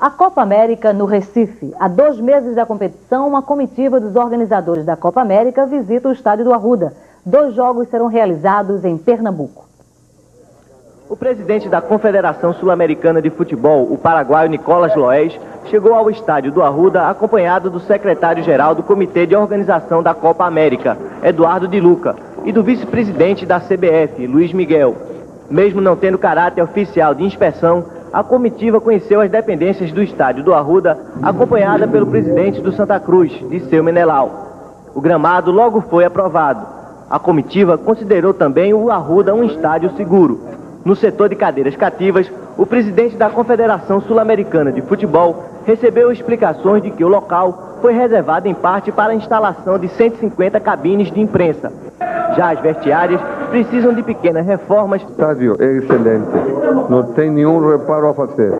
A Copa América no Recife. Há 2 meses da competição, uma comitiva dos organizadores da Copa América visita o estádio do Arruda. 2 jogos serão realizados em Pernambuco. O presidente da Confederação Sul-Americana de Futebol, o paraguaio Nicolas Loés, chegou ao estádio do Arruda acompanhado do secretário-geral do Comitê de Organização da Copa América, Eduardo de Luca, e do vice-presidente da CBF, Luiz Miguel. Mesmo não tendo caráter oficial de inspeção, a comitiva conheceu as dependências do estádio do Arruda, acompanhada pelo presidente do Santa Cruz, Dirceu Menelau. O gramado logo foi aprovado. A comitiva considerou também o Arruda um estádio seguro. No setor de cadeiras cativas, o presidente da Confederação Sul-Americana de Futebol recebeu explicações de que o local foi reservado em parte para a instalação de 150 cabines de imprensa. Já as vestiárias precisam de pequenas reformas. O estádio é excelente, não tem nenhum reparo a fazer.